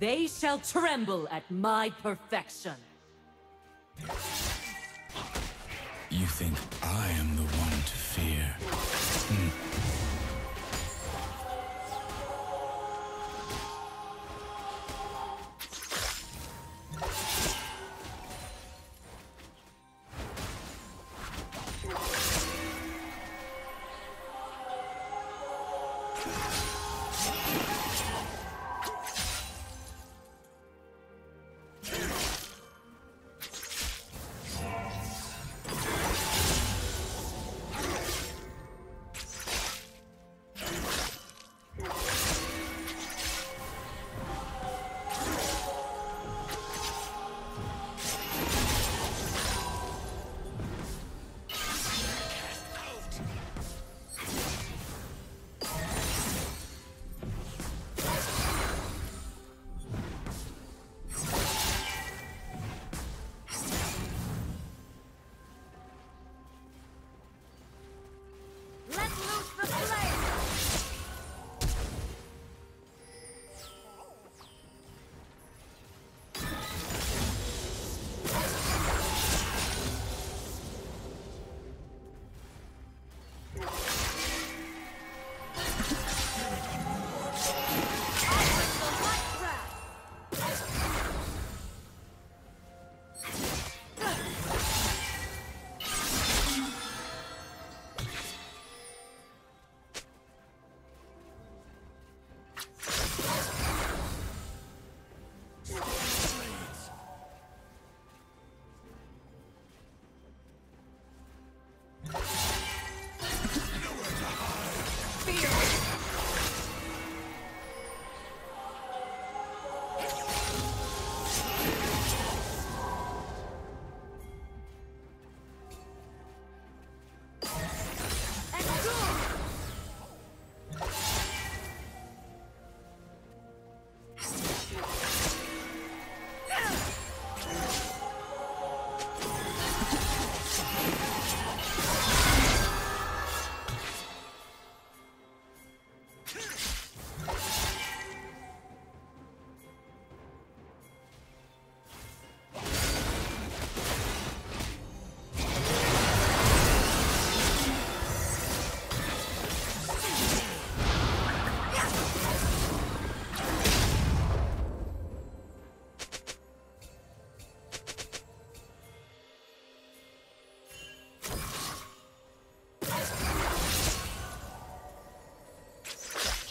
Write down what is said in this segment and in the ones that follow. They shall tremble at my perfection. You think I am the one to fear?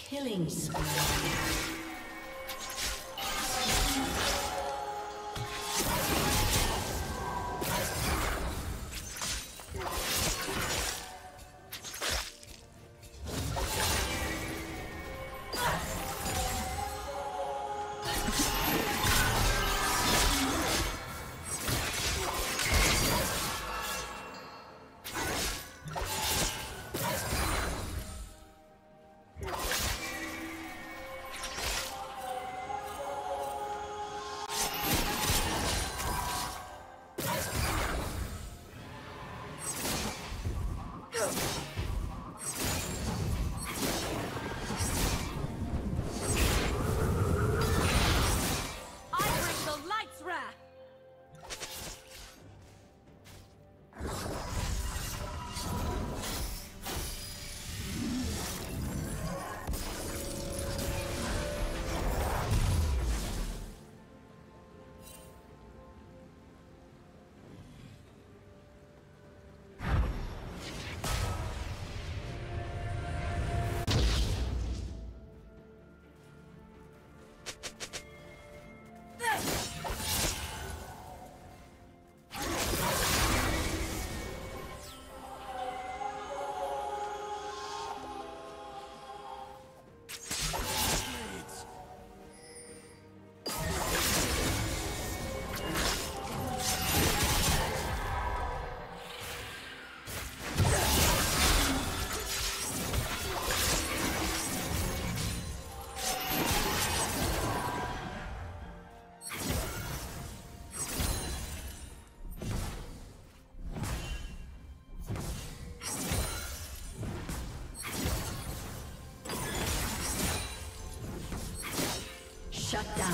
Killing spree. Shut down.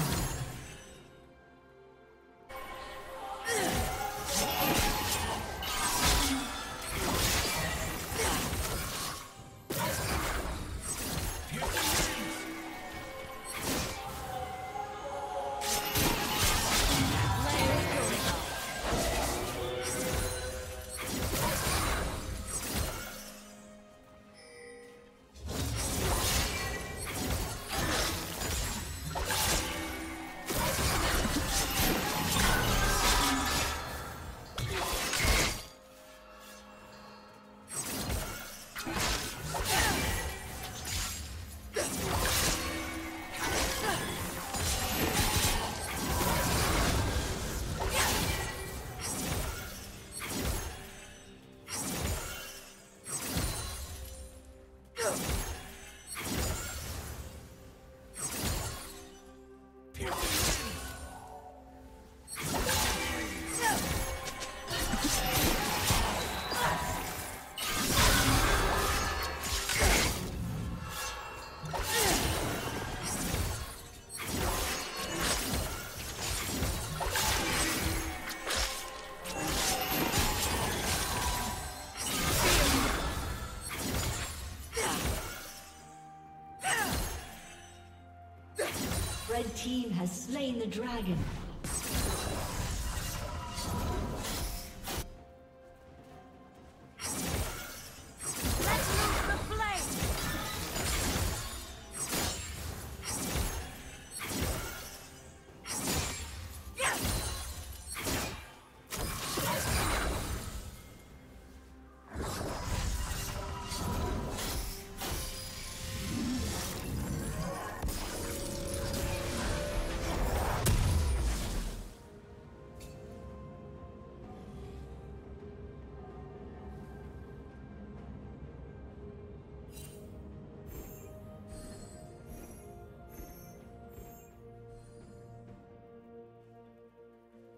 Red team has slain the dragon.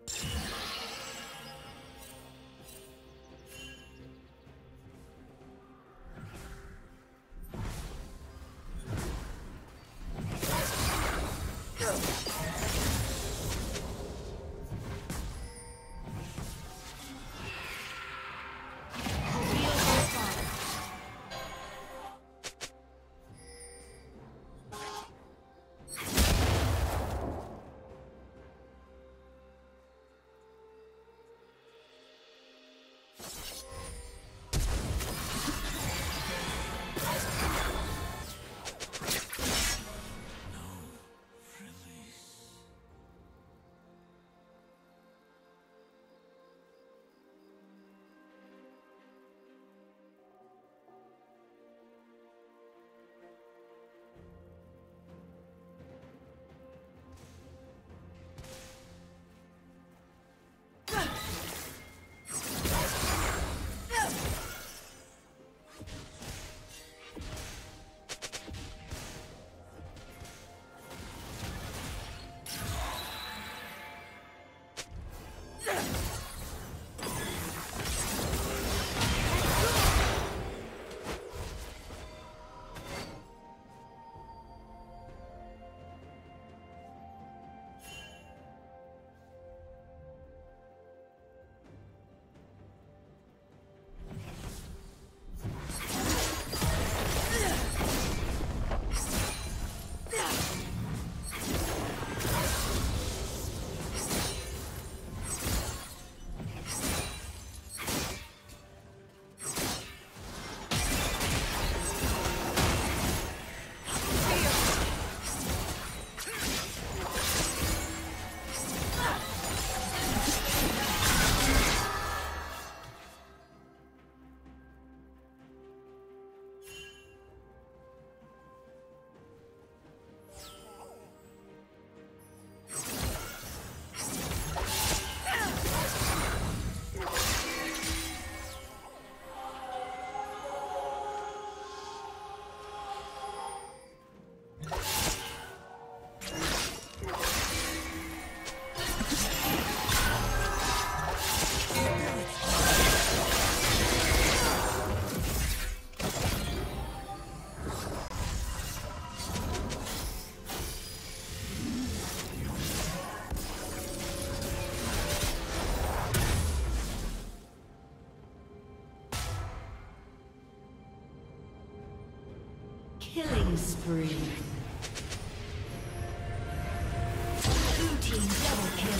Please. Killing spree. Blue team double kill.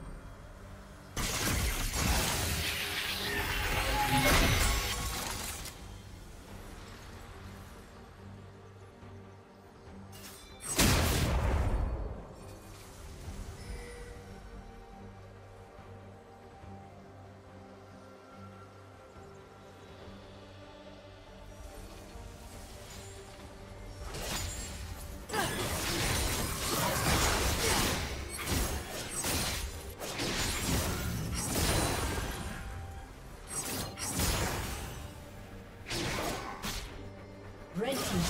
Red Team's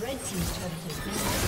Red Team's turret has been destroyed.